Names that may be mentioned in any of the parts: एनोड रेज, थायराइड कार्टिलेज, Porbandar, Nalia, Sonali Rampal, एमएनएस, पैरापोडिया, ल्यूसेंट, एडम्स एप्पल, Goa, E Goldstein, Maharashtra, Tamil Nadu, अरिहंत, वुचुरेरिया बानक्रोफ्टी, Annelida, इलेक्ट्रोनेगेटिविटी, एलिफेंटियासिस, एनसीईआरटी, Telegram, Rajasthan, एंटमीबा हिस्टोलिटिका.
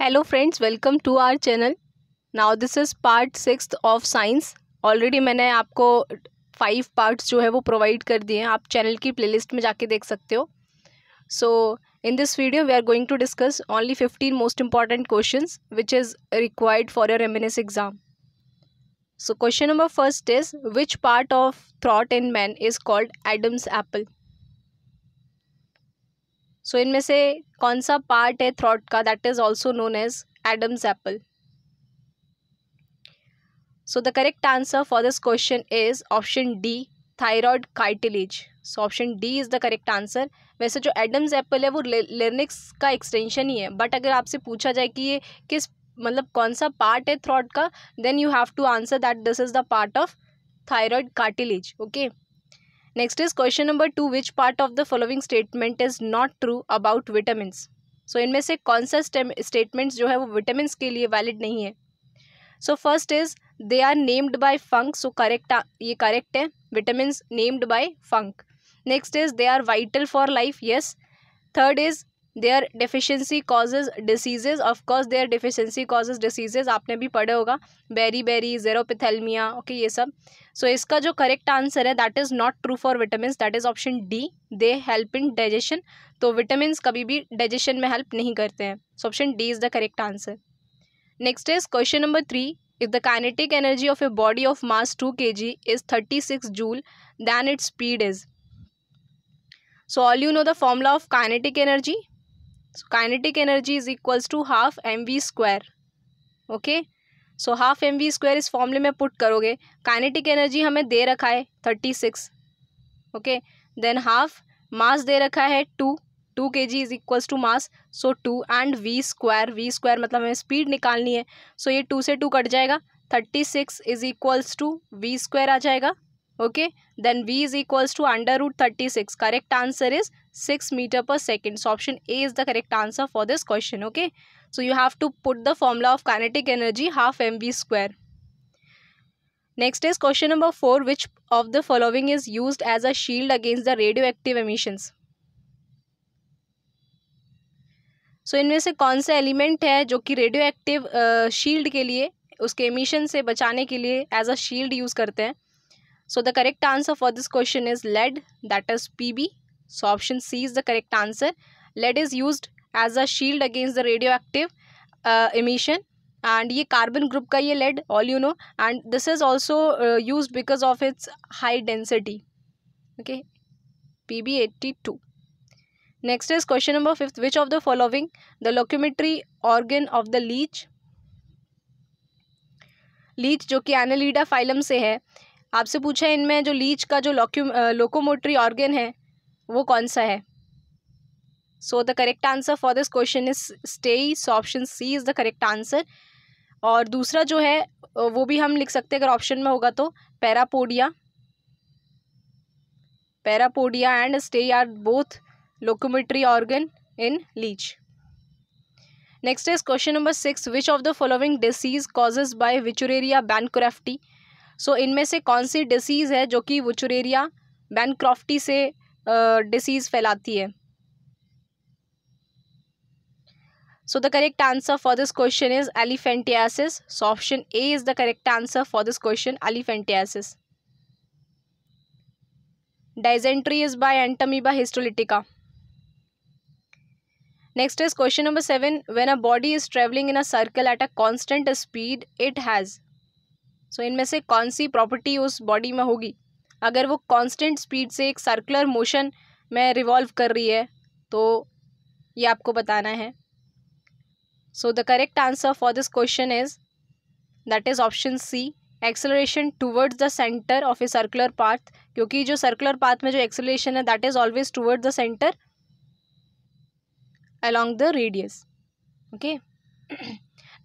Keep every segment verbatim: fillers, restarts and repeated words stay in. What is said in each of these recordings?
Hello friends, welcome to our channel. Now this is part sixth of science. Already मैंने आपको five parts जो है वो provide कर दिए हैं, आप चैनल की प्लेलिस्ट में जाके देख सकते हो। So in this video we are going to discuss only fifteen most important questions which is required for your एमएनएस exam. So question number first is which part of थॉट in man is called एडम्स एप्पल। So so, इनमें से कौन सा part है throat का that is also known as एडम्स एप्पल। So the correct answer for this question is option D, थायराइड कार्टिलेज। So option D is the correct answer. वैसे जो एडम्स एप्पल है वो लिर्निक्स का एक्सटेंशन ही है, but अगर आपसे पूछा जाए कि ये किस मतलब कौन सा पार्ट है थ्रॉट का, then you have to answer that this is the part of थायराइड कार्टिलेज। Okay, next is question number two, which part of the following statement is not true about vitamins. So इनमें से कौन सा statements जो है वो vitamins के लिए valid नहीं है। So first is they are named by Funk. So correct, ये करेक्ट है, vitamins named by Funk. Next is they are vital for life, yes. Third is their deficiency causes diseases, of course their deficiency causes diseases आपने भी पढ़े होगा, berry berry, जेरोपिथेलमिया, okay ये सब। सो so, इसका जो करेक्ट आंसर है that is not true for vitamins, that is option D, they help in digestion. तो विटामिन्स कभी भी डाइजेशन में हेल्प नहीं करते हैं। So option D is the correct answer. Next is question number three, if the kinetic energy of a body of mass two K G is thirty six joule then its speed is. So all you know the formula of kinetic energy. So, kinetic energy is equals to half mv square. Okay, so half mv square इस फॉर्मूले में put करोगे, kinetic energy हमें दे रखा है thirty six, okay, then half mass दे रखा है two, two kg is equals to mass, so two and v square, v square मतलब हमें speed निकालनी है, so ये टू से टू कट जाएगा, thirty six is equals to v square आ जाएगा, okay, then v is equals to under root thirty six. Correct answer is six meter per second. So option A is the correct answer for this question. Okay, so you have to put the formula of kinetic energy half mv square. Next is question number four, which of the following is used as a shield against the radioactive emissions. So इनमें से कौन सा element है जो कि radio active shield के लिए, उसके एमिशन से बचाने के लिए एज अ शील्ड यूज़ करते हैं. So the correct answer for this question is lead, that is P B. So option C is the correct answer. Lead is used as a shield against the radioactive uh, emission. And ये carbon group का ये lead, all you know. And this is also uh, used because of its high density. Okay, P B eighty-two. Next is question number fifth. Which of the following the locomotory organ of the leech? Leech जो कि Annelida phylum से है, आपसे पूछा है इनमें जो Leach का जो लोकोमोटरी ऑर्गन है वो कौन सा है. So the correct answer for this question is setae. So option C is the correct answer. और दूसरा जो है वो भी हम लिख सकते हैं अगर ऑप्शन में होगा तो, पैरापोडिया. पैरापोडिया and setae are both locomotory organ in leech. Next is question number six, which of the following disease causes by वुचुरेरिया बानक्रोफ्टी. So so, इनमें से कौन सी डिसीज़ है जो कि वुचुरेरिया बानक्रोफ्टी से डिसीज़ uh, फैलाती है. So the correct answer for this question is एलिफेंटियासिस. So option A is the correct answer for this question, एलिफेंटियासिस. Dysentery is by एंटमीबा हिस्टोलिटिका. Next is question number seven, when a body is travelling in a circle at a constant speed it has. So so, इनमें से कौन सी property उस body में होगी अगर वो constant speed से एक सर्कुलर मोशन में रिवॉल्व कर रही है, तो ये आपको बताना है. So the correct answer for this question is that is option C, acceleration towards the centre of a circular path, क्योंकि जो सर्कुलर पाथ में जो एक्सेलरेशन है that is always towards the centre along the radius. Okay,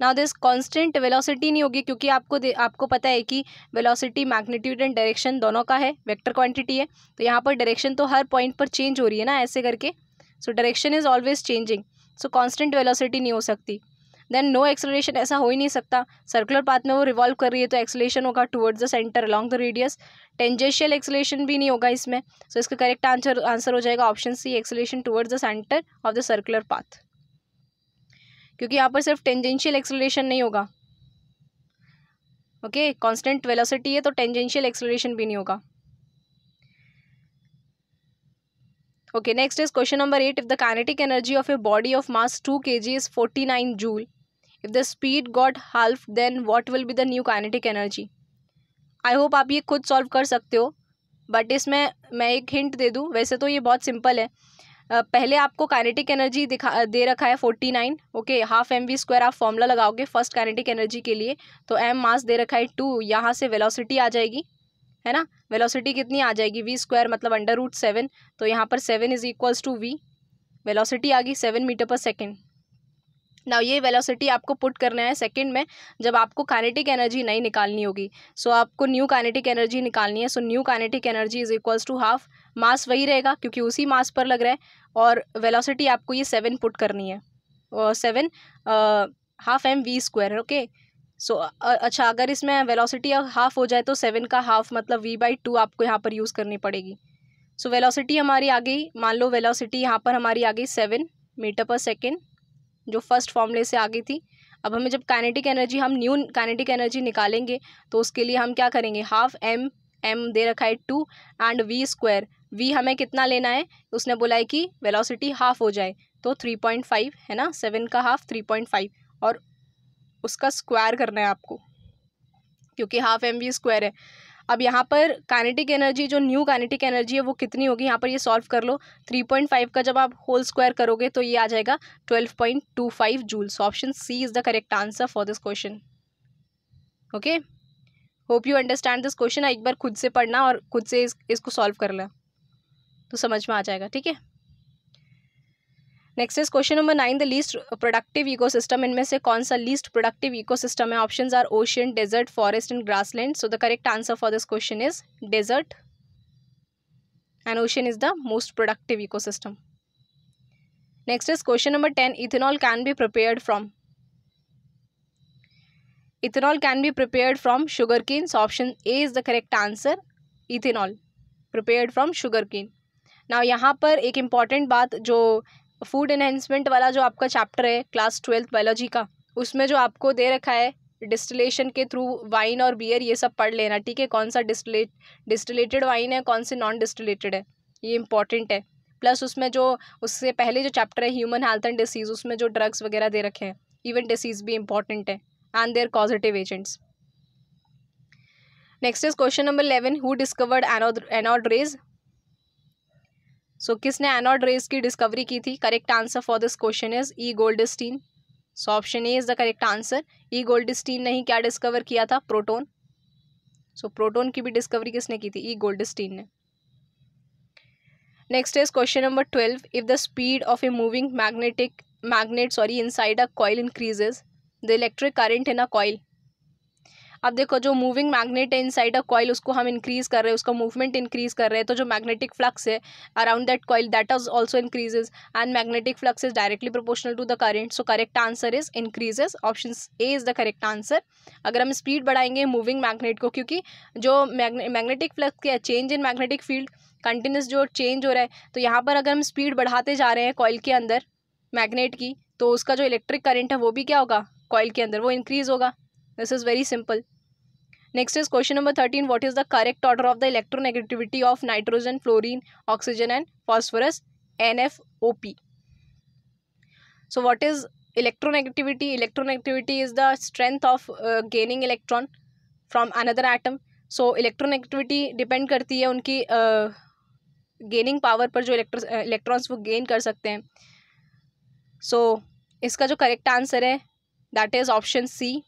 now this constant velocity नहीं होगी क्योंकि आपको दे, आपको पता है कि वेलोसिटी मैग्नीट्यूड एंड डायरेक्शन दोनों का है, वेक्टर क्वांटिटी है, तो यहाँ पर डायरेक्शन तो हर पॉइंट पर चेंज हो रही है ना ऐसे करके. So direction is always changing, so constant velocity नहीं हो सकती. देन नो एक्सेलरेशन, ऐसा हो ही नहीं सकता, सर्कुलर पाथ में वो रिवॉल्व कर रही है तो एक्सेलरेशन होगा towards the centre along the radius. Tangential acceleration भी नहीं होगा इसमें. सो so, इसका करेक्ट आंसर आंसर हो जाएगा option C, acceleration towards the centre of the circular path. क्योंकि यहाँ पर सिर्फ टेंजेंशियल एक्सेलरेशन नहीं होगा, ओके, कांस्टेंट वेलोसिटी है तो टेंजेंशियल एक्सेलरेशन भी नहीं होगा। Okay, next is question number eight. If the kinetic energy of a body of mass two KG is forty nine joule, if the speed got half, then what will be the new kinetic energy. I hope आप ये खुद solve कर सकते हो, but इसमें मैं एक hint दे दूं, वैसे तो ये बहुत सिंपल है। पहले आपको काइनेटिक एनर्जी दिखा दे रखा है forty nine, okay, half M V square आप फॉर्मूला लगाओगे फर्स्ट काइनेटिक एनर्जी के लिए, तो एम मास दे रखा है टू, यहाँ से वेलोसिटी आ जाएगी, है ना, वेलोसिटी कितनी आ जाएगी, वी स्क्वायर मतलब अंडर रूट सेवन, तो यहाँ पर seven is equals to V, velocity आ गई seven metre per second. Now ये वेलोसिटी आपको पुट करना है सेकेंड में, जब आपको काइनेटिक एनर्जी नहीं निकालनी होगी, सो so, आपको न्यू काइनेटिक एनर्जी निकालनी है। So new kinetic energy is equals to half, mass वही रहेगा क्योंकि उसी मास पर लग रहा है, और वेलोसिटी आपको ये सेवन पुट करनी है, seven half M V square, okay. So अच्छा, अगर इसमें वेलोसिटी हाफ हो जाए तो सेवन का हाफ मतलब वी बाई टू आपको यहाँ पर यूज़ करनी पड़ेगी। सो so, वेलोसिटी हमारी आ गई, मान लो वेलोसिटी यहाँ पर हमारी आ गई सेवन मीटर पर सेकेंड, जो फर्स्ट फॉर्मूले से आ गई थी। अब हमें जब काइनेटिक एनर्जी, हम न्यू काइनेटिक एनर्जी निकालेंगे तो उसके लिए हम क्या करेंगे, हाफ एम, एम दे रखा है two and V square, V हमें कितना लेना है, उसने बोला है कि वेलोसिटी हाफ हो जाए तो थ्री पॉइंट फाइव, है ना, सेवन का हाफ थ्री पॉइंट फाइव, और उसका स्क्वायर करना है आपको क्योंकि हाफ एम वी स्क्वायर है। अब यहाँ पर काइनेटिक एनर्जी, जो न्यू काइनेटिक एनर्जी है वो कितनी होगी, यहाँ पर ये सॉल्व कर लो, थ्री पॉइंट फाइव का जब आप होल स्क्वायर करोगे तो ये आ जाएगा twelve point two five joule. So option C is the correct answer for this question. Okay, hope you understand this question. एक बार खुद से पढ़ना और खुद से इस, इसको सॉल्व कर लें तो समझ में आ जाएगा, ठीक है। Next is question number nine. The least productive ecosystem, इनमें से कौन सा लीस्ट प्रोडक्टिव इकोसिस्टम है। Options are ocean, desert, forest and grassland. So the correct answer for this question is desert, and ocean is the most productive ecosystem. Next is question number ten. Ethanol can be prepared from ethanol can be prepared from sugar cane. So option A is the correct answer, ethanol prepared from sugar cane. Now यहाँ पर एक important बात, जो food enhancement वाला जो आपका chapter है class twelfth biology का, उसमें जो आपको दे रखा है डिस्टिलेशन के थ्रू वाइन और बियर, ये सब पढ़ लेना, ठीक है, कौन सा डिस्टिलेट डिस्टिलेटेड वाइन है, कौन से नॉन डिस्टिलेटेड है, ये इंपॉर्टेंट है। प्लस उसमें जो उससे पहले जो चैप्टर है ह्यूमन हेल्थ एंड डिसीज़, उसमें जो ड्रग्स वगैरह दे रखे हैं, इवन डिसीज़ भी इंपॉर्टेंट है, and their causative agents. Next is question number eleven. Who discovered anode एनोड रेज। So so, किसने एनोड रेज की डिस्कवरी की थी। Correct answer for this question is E Goldstein. So option A is the correct answer. E Goldstein ने ही क्या discover किया था, proton. सो so, proton की भी डिस्कवरी किसने की थी, ई गोल्डस्टीन ने। Next is question number twelve. If the speed of a moving magnetic magnet sorry inside a coil increases, the electric current in a coil. अब देखो, जो मूविंग मैग्नेट है इनसाइड अ कॉइल, उसको हम increase कर रहे हैं, उसका मूवमेंट इंक्रीज़ कर रहे हैं, तो जो मैग्नेटिक फ्लक्स है around that coil, that is also increases, and magnetic flux is directly proportional to the current. So correct answer is increases. Option A is the correct answer. अगर हम speed बढ़ाएंगे moving magnet को, क्योंकि जो magnetic flux के change in magnetic field continuous जो change हो रहा है, तो यहाँ पर अगर हम स्पीड बढ़ाते जा रहे हैं कॉइल के अंदर मैग्नेट की, तो उसका जो इलेक्ट्रिक करंट है वो भी क्या होगा, कॉइल के अंदर वो इंक्रीज़ होगा। This is very simple. Next is question number thirteen. What is the correct order of the इलेक्ट्रोनेगेटिविटी of nitrogen, fluorine, oxygen and phosphorus, N F O P. So what is इलेक्ट्रोनेगेटिविटी। इलेक्ट्रोनेगेटिविटी is the strength of gaining electron from another atom. So इलेक्ट्रोनेगेटिविटी depend करती है उनकी gaining uh, power पर, जो electrons वो gain कर सकते हैं। सो so, इसका जो करेक्ट आंसर है दैट इज ऑप्शन सी।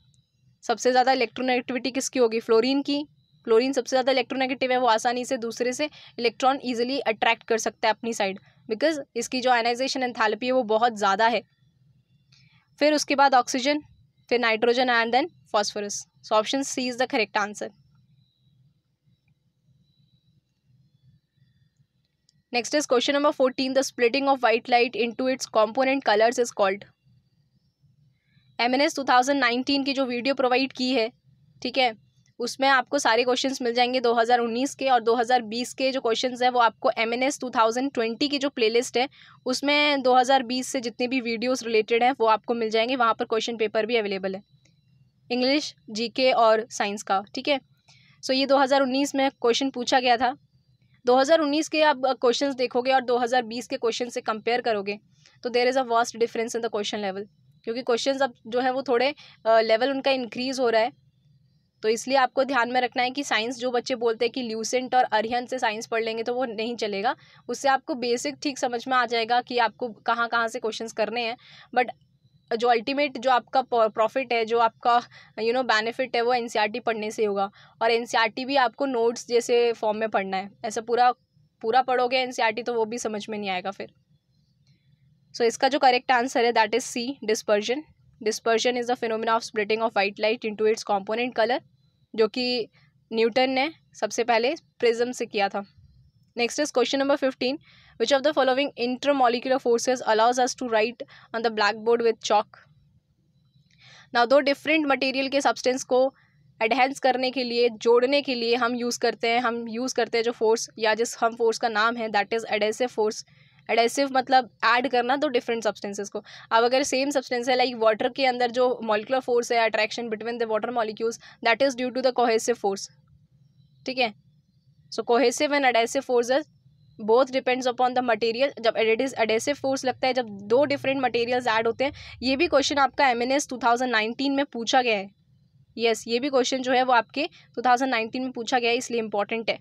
सबसे ज़्यादा इलेक्ट्रोनेगेटिविटी किसकी होगी, फ्लोरीन की। फ्लोरीन सबसे ज़्यादा इलेक्ट्रोनेगेटिव है, वो आसानी से दूसरे से इलेक्ट्रॉन इजीली अट्रैक्ट कर सकता है अपनी साइड, बिकॉज इसकी जो आयनाइजेशन एंथैल्पी है वो बहुत ज़्यादा है। फिर उसके बाद ऑक्सीजन, फिर nitrogen and then phosphorus. So option C is the correct answer. Next is question number fourteen. The splitting of white light into its component colours is called. M N S two thousand nineteen की जो video provide की है, ठीक है, उसमें आपको सारे questions मिल जाएंगे दो हज़ार उन्नीस के, और दो हज़ार बीस के जो क्वेश्चंस हैं वो आपको एमएनएस दो हज़ार बीस की जो प्लेलिस्ट है उसमें दो हज़ार बीस से जितने भी वीडियोस रिलेटेड हैं वो आपको मिल जाएंगे। वहाँ पर क्वेश्चन पेपर भी अवेलेबल है इंग्लिश, जीके और साइंस का। ठीक है, सो ये दो हज़ार उन्नीस में क्वेश्चन पूछा गया था। दो हज़ार उन्नीस के आप क्वेश्चंस देखोगे और दो हज़ार बीस के क्वेश्चन से कंपेयर करोगे तो there is a vast difference in the question level, क्योंकि क्वेश्चंस अब जो है वो थोड़े लेवल उनका इंक्रीज़ हो रहा है। तो इसलिए आपको ध्यान में रखना है कि साइंस, जो बच्चे बोलते हैं कि ल्यूसेंट और अरिहंत से साइंस पढ़ लेंगे तो वो नहीं चलेगा। उससे आपको बेसिक ठीक समझ में आ जाएगा कि आपको कहाँ कहाँ से क्वेश्चंस करने हैं, बट जो अल्टीमेट जो आपका प्रॉफिट है, जो आपका यू नो बेनिफिट है, वो एनसीईआरटी पढ़ने से होगा। और एनसीईआरटी भी आपको नोट्स जैसे फॉर्म में पढ़ना है, ऐसा पूरा पूरा पढ़ोगे एनसीईआरटी तो वो भी समझ में नहीं आएगा फिर। सो so, इसका जो करेक्ट आंसर है that is C, dispersion. Dispersion is the phenomena of splitting of white light into its component colour, जो कि न्यूटन ने सबसे पहले प्रिज्म से किया था। Next is question number fifteen, which of the following intermolecular forces allows us to write on the black board with chalk. Now दो different material के सब्सटेंस को एडहेंस करने के लिए, जोड़ने के लिए हम यूज़ करते हैं हम यूज़ करते हैं जो फोर्स या जिस हम फोर्स का नाम है that is adhesive force. Adhesive मतलब ऐड करना दो डिफरेंट सब्सटेंसेस को। अब अगर सेम सब्सटेंस है, लाइक वाटर के अंदर जो मॉलिक्यूलर फोर्स है attraction between the water molecules, that is due to the cohesive force. ठीक है, so cohesive and adhesive forces both depends upon the material. जब एडेसिव फोर्स लगता है जब दो डिफरेंट मटेरियल्स ऐड होते हैं। ये भी क्वेश्चन आपका एमएनएस दो हज़ार उन्नीस में पूछा गया है। यस yes, ये भी क्वेश्चन जो है वो आपके दो हज़ार उन्नीस में पूछा गया है, इसलिए इंपॉर्टेंट है।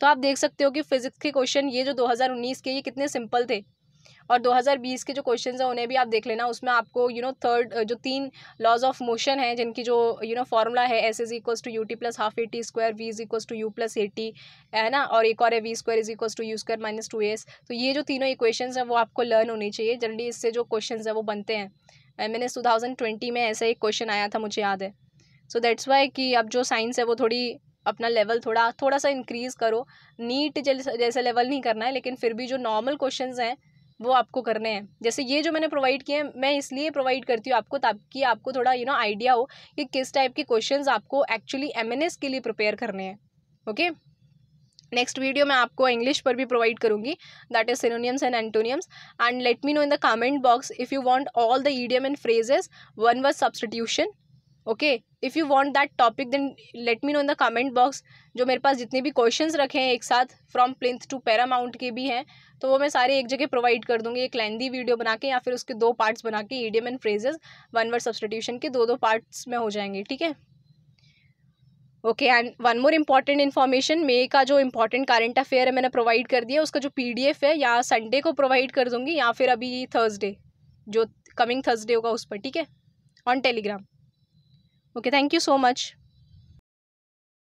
तो आप देख सकते हो कि फिजिक्स के क्वेश्चन ये जो दो हज़ार उन्नीस के ये कितने सिंपल थे, और दो हज़ार बीस के जो क्वेश्चंस हैं उन्हें भी आप देख लेना। उसमें आपको यू नो थर्ड जो तीन लॉज ऑफ मोशन है जिनकी जो यू नो फॉर्मूला है S is equals to U T plus half A T square, V is equals to U plus A T, है ना, और एक और है V square is equals to U square minus two S. तो ये जो तीनों इक्वेशंस हैं वो आपको लर्न होनी चाहिए, जल्दी इससे जो क्वेश्चन है वो बनते हैं। M N S two thousand twenty में ऐसा एक क्वेश्चन आया था, मुझे याद है। सो दैट्स वाई कि अब जो साइंस है वो थोड़ी अपना लेवल थोड़ा थोड़ा सा इंक्रीज़ करो। नीट जैसा लेवल नहीं करना है, लेकिन फिर भी जो नॉर्मल क्वेश्चंस हैं वो आपको करने हैं। जैसे ये जो मैंने प्रोवाइड किए हैं, मैं इसलिए प्रोवाइड करती हूँ आपको ताकि आपको थोड़ा यू नो आइडिया हो कि किस टाइप के क्वेश्चंस आपको एक्चुअली एमएनएस के लिए प्रिपेयर करने हैं। ओके, नेक्स्ट वीडियो मैं आपको इंग्लिश पर भी प्रोवाइड करूँगी, that is synonyms and antonyms. And let me know in the comment box if you want all the idiom and phrases one word substitution. Okay, if you want that topic then let me know in the comment box. जो मेरे पास जितने भी questions रखे हैं एक साथ from plinth to Paramount के भी हैं, तो वो मैं सारे एक जगह प्रोवाइड कर दूँगी, एक लेंदी वीडियो बना के या फिर उसके दो पार्ट्स बना के। Idiom and phrases one word substitution के दो दो पार्ट्स में हो जाएंगे। ठीक है, okay. And one more important information, May का जो इम्पॉर्टेंट करंट अफेयर है मैंने प्रोवाइड कर दिया, उसका जो पी डी एफ है या संडे को प्रोवाइड कर दूँगी या फिर अभी थर्सडे जो कमिंग थर्सडे होगा उस पर, ठीक है, on Telegram. Okay, thank you so much.